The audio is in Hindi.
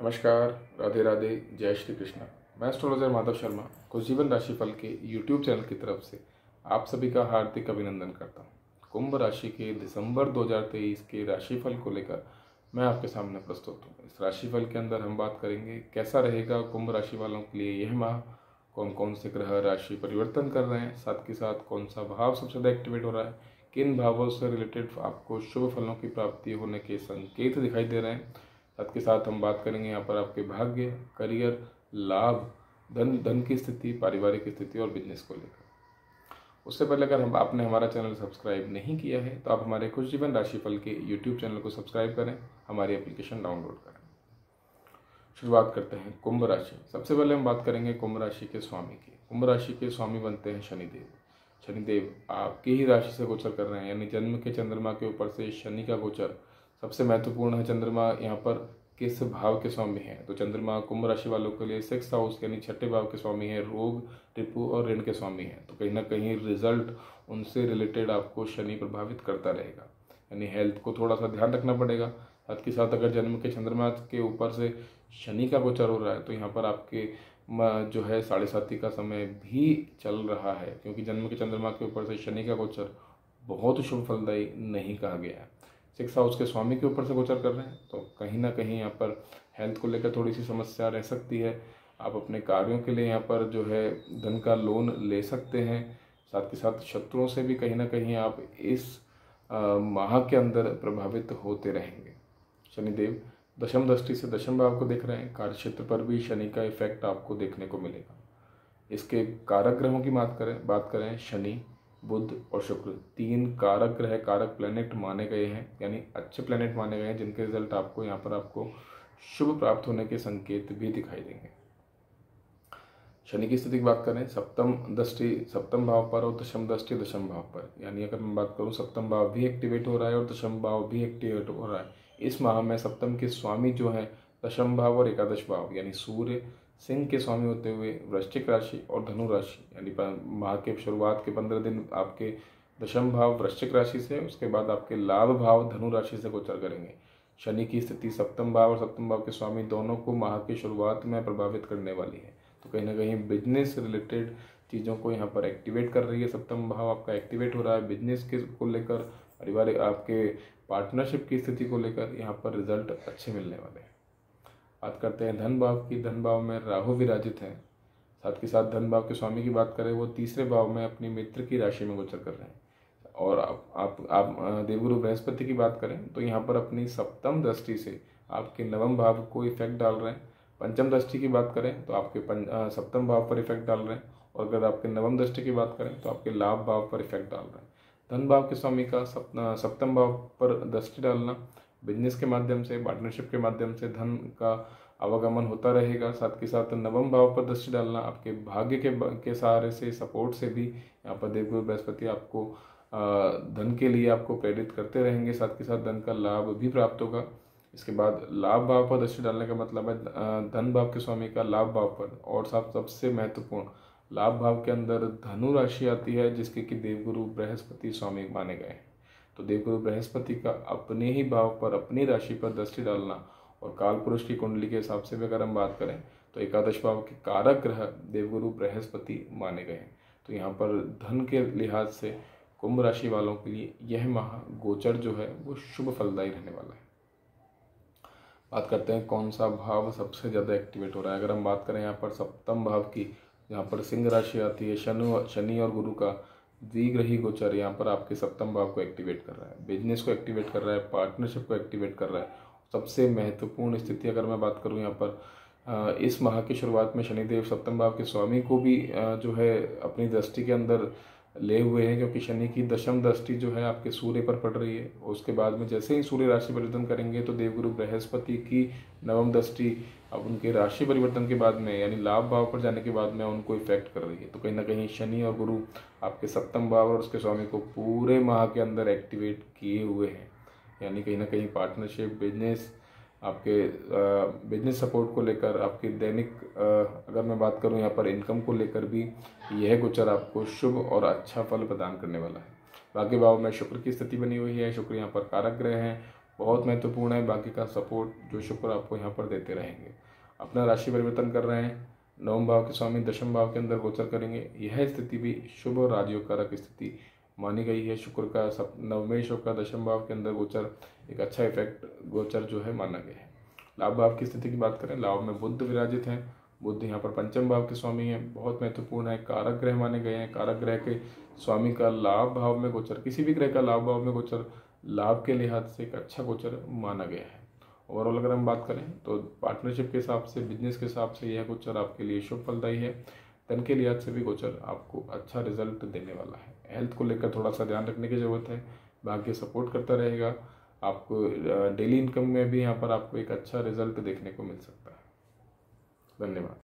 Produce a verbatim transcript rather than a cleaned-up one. नमस्कार, राधे राधे, जय श्री कृष्ण। मैं एस्ट्रोलॉजर माधव शर्मा खुश जीवन राशि फल के यूट्यूब चैनल की तरफ से आप सभी का हार्दिक अभिनंदन करता हूं। कुंभ राशि के दिसंबर दो हज़ार तेईस के राशिफल को लेकर मैं आपके सामने प्रस्तुत हूं। इस राशिफल के अंदर हम बात करेंगे कैसा रहेगा कुंभ राशि वालों के लिए यह माह, कौन कौन से ग्रह राशि परिवर्तन कर रहे हैं, साथ के साथ कौन सा भाव सबसे ज़्यादा एक्टिवेट हो रहा है, किन भावों से रिलेटेड आपको शुभ फलों की प्राप्ति होने के संकेत दिखाई दे रहे हैं। साथ के साथ हम बात करेंगे यहाँ पर आपके भाग्य, करियर, लाभ, धन धन की स्थिति, पारिवारिक स्थिति और बिजनेस को लेकर। उससे पहले अगर हम आपने हमारा चैनल सब्सक्राइब नहीं किया है तो आप हमारे खुश जीवन राशिफल के यूट्यूब चैनल को सब्सक्राइब करें, हमारी एप्लीकेशन डाउनलोड करें। शुरुआत करते हैं कुंभ राशि। सबसे पहले हम बात करेंगे कुंभ राशि के स्वामी की। कुंभ राशि के स्वामी बनते हैं शनिदेव। शनिदेव आपकी ही राशि से गोचर कर रहे हैं, यानी जन्म के चंद्रमा के ऊपर से शनि का गोचर सबसे महत्वपूर्ण है। चंद्रमा यहाँ पर किस भाव के स्वामी है, तो चंद्रमा कुंभ राशि वालों के लिए सिक्स हाउस यानी छठे भाव के स्वामी है, रोग, रिपु और ऋण के स्वामी है। तो कहीं ना कहीं रिजल्ट उनसे रिलेटेड आपको शनि प्रभावित करता रहेगा, यानी हेल्थ को थोड़ा सा ध्यान रखना पड़ेगा। साथ के साथ अगर जन्म के चंद्रमा के ऊपर से शनि का गोचर हो रहा है तो यहाँ पर आपके जो है साढ़े साती का समय भी चल रहा है, क्योंकि जन्म के चंद्रमा के ऊपर से शनि का गोचर बहुत शुभ फलदायी नहीं कहा गया है। सिक्स हाउस के स्वामी के ऊपर से गोचर कर रहे हैं तो कहीं ना कहीं यहाँ पर हेल्थ को लेकर थोड़ी सी समस्या रह सकती है। आप अपने कार्यों के लिए यहाँ पर जो है धन का लोन ले सकते हैं। साथ के साथ शत्रुओं से भी कहीं ना कहीं आप इस माह के अंदर प्रभावित होते रहेंगे। शनिदेव दशम दृष्टि से दशम भाव को देख रहे हैं, कार्य क्षेत्र पर भी शनि का इफेक्ट आपको देखने को मिलेगा। इसके कारक ग्रहों की बात करें बात करें शनि, बुध और शुक्र, तीन कारक ग्रह कारक प्लेनेट माने गए हैं, यानी अच्छे प्लेनेट माने गए हैं, जिनके रिजल्ट आपको यहाँ पर आपको शुभ प्राप्त होने के संकेत भी दिखाई देंगे। शनि की स्थिति की बात करें, सप्तम दृष्टि सप्तम भाव पर और दशम दृष्टि दशम भाव पर, यानी अगर मैं बात करूँ सप्तम भाव भी एक्टिवेट हो रहा है और दशम भाव भी एक्टिवेट हो रहा है। इस माह में सप्तम के स्वामी जो है दशम भाव और एकादश भाव यानी सूर्य सिंह के स्वामी होते हुए वृश्चिक राशि और धनु राशि, यानी माह के शुरुआत के पंद्रह दिन आपके दशम भाव वृश्चिक राशि से, उसके बाद आपके लाभ भाव धनु राशि से गोचर करेंगे। शनि की स्थिति सप्तम भाव और सप्तम भाव के स्वामी दोनों को माह की शुरुआत में प्रभावित करने वाली है। तो कहीं ना कहीं बिजनेस रिलेटेड चीज़ों को यहाँ पर एक्टिवेट कर रही है। सप्तम भाव आपका एक्टिवेट हो रहा है बिजनेस के को लेकर, परिवार आपके पार्टनरशिप की स्थिति को लेकर यहाँ पर रिजल्ट अच्छे मिलने वाले हैं। बात करते हैं धन भाव की। धन भाव में राहु विराजित हैं। साथ के साथ धन भाव के स्वामी की बात करें, वो तीसरे भाव में अपनी मित्र की राशि में गोचर कर रहे हैं। और आप आप आप देवगुरु बृहस्पति की बात करें तो यहाँ पर अपनी सप्तम दृष्टि से आपके नवम भाव को इफेक्ट डाल रहे हैं। पंचम दृष्टि की बात करें तो आपके पंच सप्तम भाव पर इफेक्ट डाल रहे हैं, और अगर आपके नवम दृष्टि की बात करें तो आपके लाभ भाव पर इफेक्ट डाल रहे हैं। धन भाव के स्वामी का सप्तम भाव पर दृष्टि डालना बिजनेस के माध्यम से, पार्टनरशिप के माध्यम से धन का आवागमन होता रहेगा। साथ के साथ नवम भाव पर दृष्टि डालना आपके भाग्य के के सहारे से, सपोर्ट से भी यहाँ पर देवगुरु बृहस्पति आपको धन के लिए आपको प्रेरित करते रहेंगे। साथ के साथ धन का लाभ भी प्राप्त होगा। इसके बाद लाभ भाव पर दृष्टि डालने का मतलब है धन भाव के स्वामी का लाभ भाव पर, और साथ सबसे महत्वपूर्ण लाभ भाव के अंदर धनु राशि आती है, जिसके कि देवगुरु बृहस्पति स्वामी माने गए हैं। तो देवगुरु बृहस्पति का अपने ही भाव पर, अपनी राशि पर दृष्टि डालना, और काल पुरुष की कुंडली के हिसाब से भी अगर हम बात करें तो एकादश भाव के कारक ग्रह देवगुरु बृहस्पति माने गए हैं। तो यहाँ पर धन के लिहाज से कुंभ राशि वालों के लिए यह माह गोचर जो है वो शुभ फलदायी रहने वाला है। बात करते हैं कौन सा भाव सबसे ज़्यादा एक्टिवेट हो रहा है। अगर हम बात करें यहाँ पर सप्तम भाव की, यहाँ पर सिंह राशि आती है, शनि शनि और गुरु का द्विग्रही गोचर यहाँ पर आपके सप्तम भाव को एक्टिवेट कर रहा है, बिजनेस को एक्टिवेट कर रहा है, पार्टनरशिप को एक्टिवेट कर रहा है। सबसे महत्वपूर्ण स्थिति अगर मैं बात करूँ यहाँ पर, इस माह की शुरुआत में शनिदेव सप्तम भाव के स्वामी को भी जो है अपनी दृष्टि के अंदर ले हुए हैं, क्योंकि शनि की दशम दृष्टि जो है आपके सूर्य पर पड़ रही है। उसके बाद में जैसे ही सूर्य राशि परिवर्तन करेंगे तो देवगुरु बृहस्पति की नवम दृष्टि अब उनके राशि परिवर्तन के बाद में, यानी लाभ भाव पर जाने के बाद में उनको इफेक्ट कर रही है। तो कहीं ना कहीं शनि और गुरु आपके सप्तम भाव और उसके स्वामी को पूरे माह के अंदर एक्टिवेट किए हुए हैं, यानी कहीं ना कहीं पार्टनरशिप, बिजनेस, आपके बिजनेस सपोर्ट को लेकर, आपके दैनिक अगर मैं बात करूं यहाँ पर इनकम को लेकर भी यह गोचर आपको शुभ और अच्छा फल प्रदान करने वाला है। बाकी भाव में शुक्र की स्थिति बनी हुई है। शुक्र यहाँ पर कारक ग्रह हैं, बहुत महत्वपूर्ण है। बाकी का सपोर्ट जो शुक्र आपको यहाँ पर देते रहेंगे। अपना राशि परिवर्तन कर रहे हैं, नवम भाव के स्वामी दशम भाव के अंदर गोचर करेंगे। यह स्थिति भी शुभ और राजयोग कारक स्थिति मानी गई है। शुक्र का सब नवमेश का दशम भाव के अंदर गोचर एक अच्छा इफेक्ट गोचर जो है माना गया है। लाभ भाव की स्थिति की बात करें, लाभ में बुध विराजित हैं। बुध यहाँ पर पंचम भाव के स्वामी हैं, बहुत महत्वपूर्ण है। कारक ग्रह माने गए हैं। कारक ग्रह के स्वामी का लाभ भाव में गोचर, किसी भी ग्रह का लाभ भाव में गोचर लाभ के लिहाज से एक अच्छा गोचर माना गया है। ओवरऑल अगर हम बात करें तो पार्टनरशिप के हिसाब से, बिजनेस के हिसाब से यह गोचर आपके लिए शुभ फलदायी है। धन के लिहाज से भी गोचर आपको अच्छा रिजल्ट देने वाला है। हेल्थ को लेकर थोड़ा सा ध्यान रखने की ज़रूरत है। भाग्य सपोर्ट करता रहेगा आपको। डेली इनकम में भी यहाँ पर आपको एक अच्छा रिजल्ट देखने को मिल सकता है। धन्यवाद।